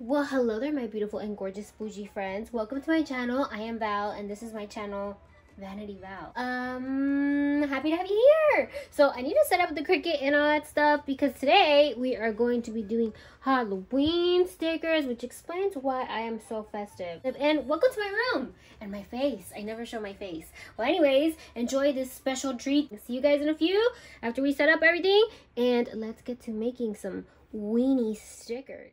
Well, hello there, my beautiful and gorgeous bougie friends. Welcome to my channel. I am Val and this is my channel, Vanity Val. Happy to have you here. So I need to set up the Cricut and all that stuff because today we are going to be doing Halloween stickers, which explains why I am so festive. And welcome to my room and my face. I never show my face. Well, anyways, enjoy this special treat. See you guys in a few after we set up everything, and let's get to making some weenie stickers.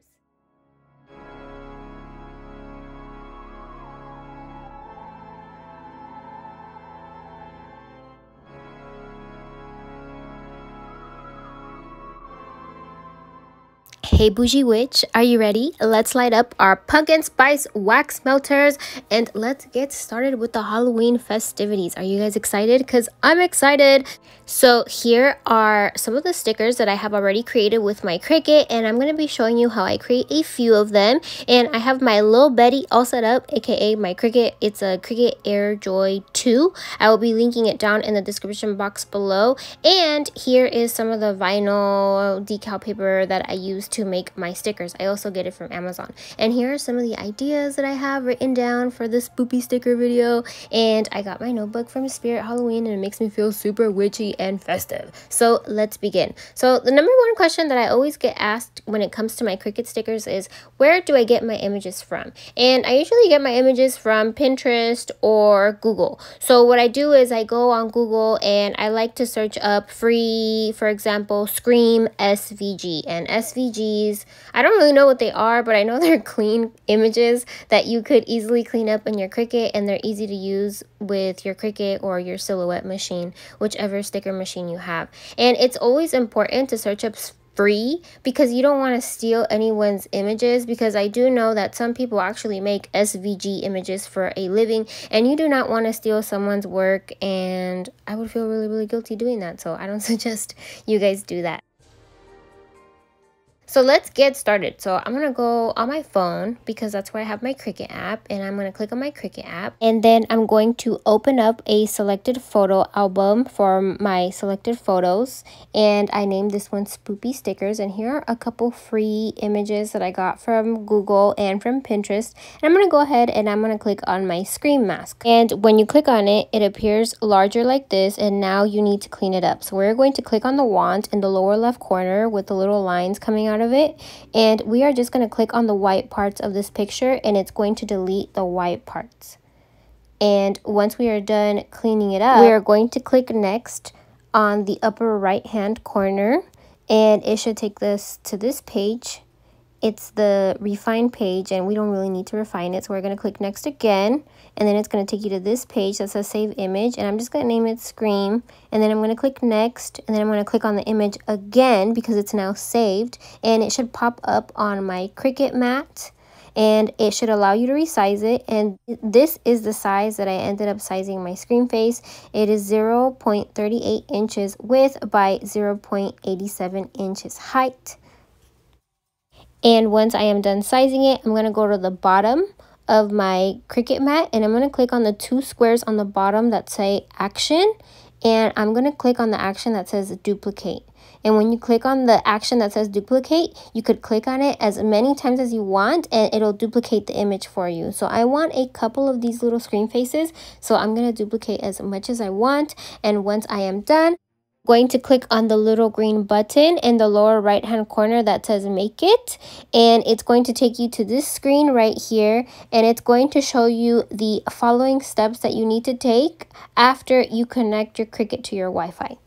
Hey bougie witch, are you ready? Let's light up our pumpkin spice wax melters and let's get started with the Halloween festivities. Are you guys excited? Because I'm excited. So here are some of the stickers that I have already created with my Cricut, and I'm going to be showing you how I create a few of them. And I have my little Betty all set up, aka my Cricut. It's a Cricut Air Joy 2. I will be linking it down in the description box below. And here is some of the vinyl decal paper that I use to make my stickers. I also get it from Amazon. And here are some of the ideas that I have written down for this spoopy sticker video. And I got my notebook from Spirit Halloween, and it makes me feel super witchy and festive. So let's begin. So the number one question that I always get asked when it comes to my Cricut stickers is, where do I get my images from? And I usually get my images from Pinterest or Google. So what I do is I go on Google and I like to search up free, for example, Scream SVG. And SVG, I don't really know what they are, but I know they're clean images that you could easily clean up in your Cricut, and they're easy to use with your Cricut or your Silhouette machine, whichever sticker machine you have. And it's always important to search up free because you don't want to steal anyone's images, because I do know that some people actually make SVG images for a living, and you do not want to steal someone's work, and I would feel really guilty doing that, so I don't suggest you guys do that. So let's get started. So I'm going to go on my phone because that's where I have my Cricut app, and I'm going to click on my Cricut app, and then I'm going to open up a selected photo album for my selected photos, and I named this one Spoopy Stickers. And here are a couple free images that I got from Google and from Pinterest, and I'm going to go ahead and I'm going to click on my Scream mask. And when you click on it, it appears larger like this, and now you need to clean it up. So we're going to click on the wand in the lower left corner with the little lines coming out of it, and we are just going to click on the white parts of this picture, and it's going to delete the white parts. And once we are done cleaning it up, we are going to click next on the upper right hand corner, and it should take us to this page. It's the refine page, and we don't really need to refine it, so we're going to click next again, and then it's going to take you to this page that says save image, and I'm just going to name it Scream, and then I'm going to click next, and then I'm going to click on the image again because it's now saved, and it should pop up on my Cricut mat, and it should allow you to resize it. And this is the size that I ended up sizing my Scream face. It is 0.38 inches width by 0.87 inches height. And once I am done sizing it, I'm going to go to the bottom of my Cricut mat, and I'm going to click on the two squares on the bottom that say action, and I'm going to click on the action that says duplicate. And when you click on the action that says duplicate, you could click on it as many times as you want, and it'll duplicate the image for you. So I want a couple of these little screen faces, so I'm going to duplicate as much as I want. And once I am done, going to click on the little green button in the lower right hand corner that says make it, and it's going to take you to this screen right here, and it's going to show you the following steps that you need to take after you connect your Cricut to your Wi-Fi.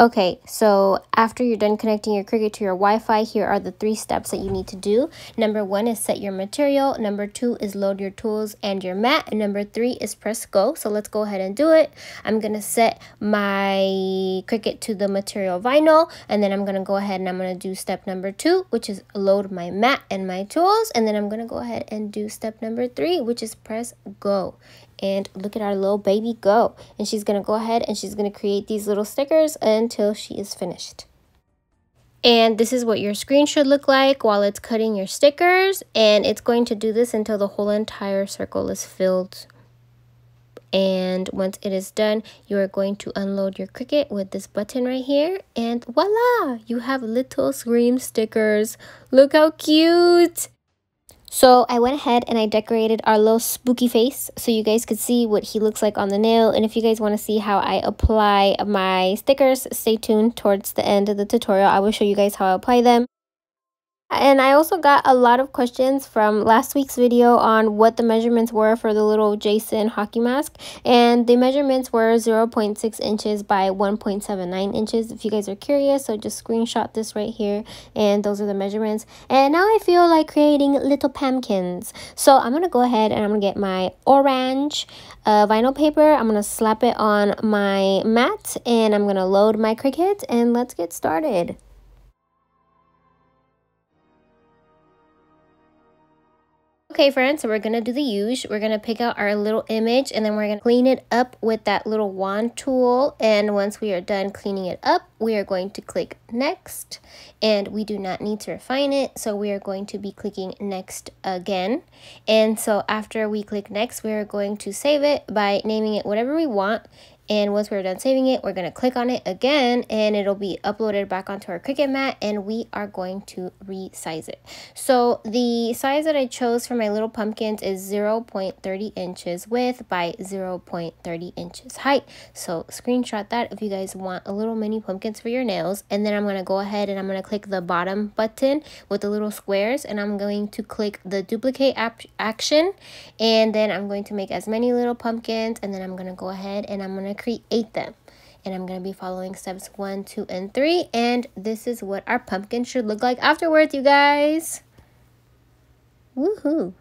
Okay, so after you're done connecting your Cricut to your Wi-Fi, here are the three steps that you need to do. Number one is set your material. Number two is load your tools and your mat. And number three is press go. So let's go ahead and do it. I'm going to set my Cricut to the material vinyl, and then I'm going to go ahead and I'm going to do step number two, which is load my mat and my tools. And then I'm going to go ahead and do step number three, which is press go. And look at our little baby go. And she's going to go ahead and she's going to create these little stickers until she is finished. And this is what your screen should look like while it's cutting your stickers. And it's going to do this until the whole entire circle is filled And once it is done, you are going to unload your Cricut with this button right here, and voila, you have little scream stickers. Look how cute. So I went ahead and I decorated our little spooky face so you guys could see what he looks like on the nail. And if you guys want to see how I apply my stickers, stay tuned towards the end of the tutorial. I will show you guys how I apply them. And I also got a lot of questions from last week's video on what the measurements were for the little Jason hockey mask. And the measurements were 0.6 inches by 1.79 inches. If you guys are curious, so just screenshot this right here. And those are the measurements. And now I feel like creating little pumpkins. So I'm going to go ahead and I'm going to get my orange vinyl paper. I'm going to slap it on my mat. And I'm going to load my Cricut. And let's get started. Okay friends, so we're gonna do the usual. We're gonna pick out our little image and then we're gonna clean it up with that little wand tool. And once we are done cleaning it up, we are going to click next. And we do not need to refine it, so we are going to be clicking next again. And so after we click next, we are going to save it by naming it whatever we want. And once we're done saving it, we're gonna click on it again and it'll be uploaded back onto our Cricut mat, and we are going to resize it. So the size that I chose for my little pumpkins is 0.30 inches width by 0.30 inches height. So screenshot that if you guys want a little mini pumpkins for your nails. And then I'm gonna go ahead and I'm gonna click the bottom button with the little squares, and I'm going to click the duplicate action. And then I'm going to make as many little pumpkins, and then I'm gonna go ahead and I'm gonna create them, and I'm going to be following steps 1, 2, and 3, and this is what our pumpkin should look like afterwards, you guys. Woohoo!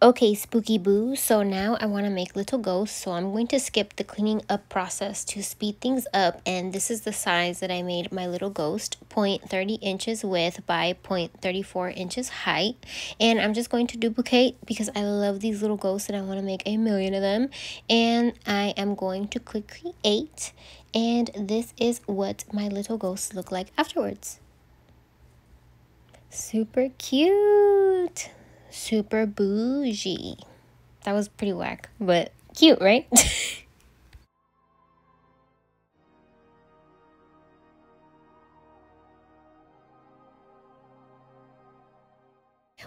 Okay, spooky boo, so now I want to make little ghosts, so I'm going to skip the cleaning up process to speed things up. And this is the size that I made my little ghost, 0.30 inches width by 0.34 inches height. And I'm just going to duplicate because I love these little ghosts and I want to make a million of them. And I am going to click create, and this is what my little ghosts look like afterwards. Super cute! Super bougie. That was pretty whack, but cute, right?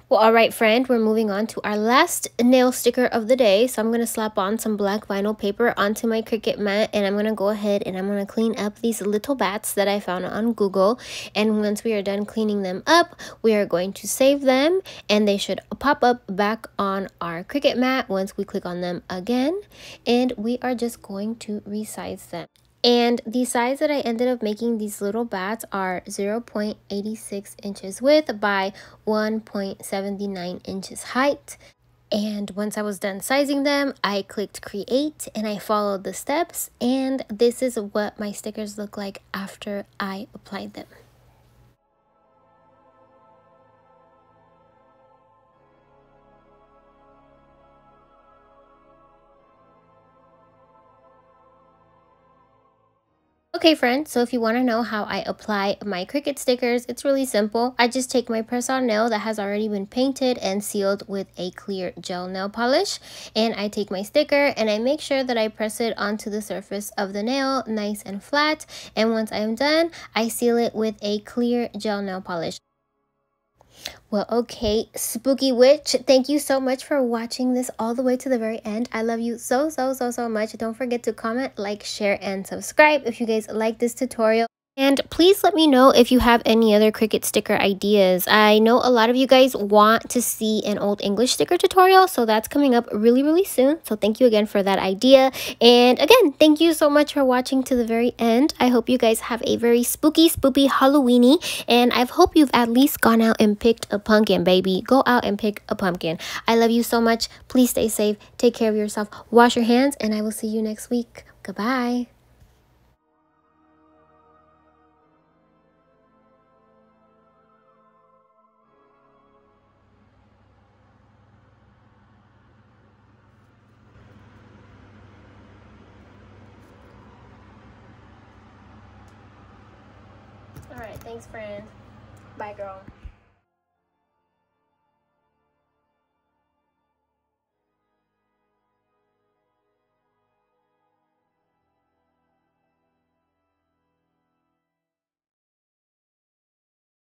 Well, all right, friend, we're moving on to our last nail sticker of the day. So I'm going to slap on some black vinyl paper onto my Cricut mat, and I'm going to go ahead and I'm going to clean up these little bats that I found on Google. And once we are done cleaning them up, we are going to save them, and they should pop up back on our Cricut mat once we click on them again. And we are just going to resize them. And the size that I ended up making these little bats are 0.86 inches width by 1.79 inches height. And once I was done sizing them, I clicked create and I followed the steps. And this is what my stickers look like after I applied them. Okay friends, so if you want to know how I apply my Cricut stickers, it's really simple. I just take my press-on nail that has already been painted and sealed with a clear gel nail polish, and I take my sticker and I make sure that I press it onto the surface of the nail nice and flat, and once I'm done, I seal it with a clear gel nail polish. Well, okay, spooky witch, thank you so much for watching this all the way to the very end. I love you so, so, so, so much. Don't forget to comment, like, share, and subscribe if you guys like this tutorial. And please let me know if you have any other Cricut sticker ideas. I know a lot of you guys want to see an Old English sticker tutorial, so that's coming up really, really soon. So thank you again for that idea. And again, thank you so much for watching to the very end. I hope you guys have a very spooky, spoopy Halloweeny. And I hope you've at least gone out and picked a pumpkin, baby. Go out and pick a pumpkin. I love you so much. Please stay safe. Take care of yourself. Wash your hands. And I will see you next week. Goodbye. All right, thanks friend. Bye, girl.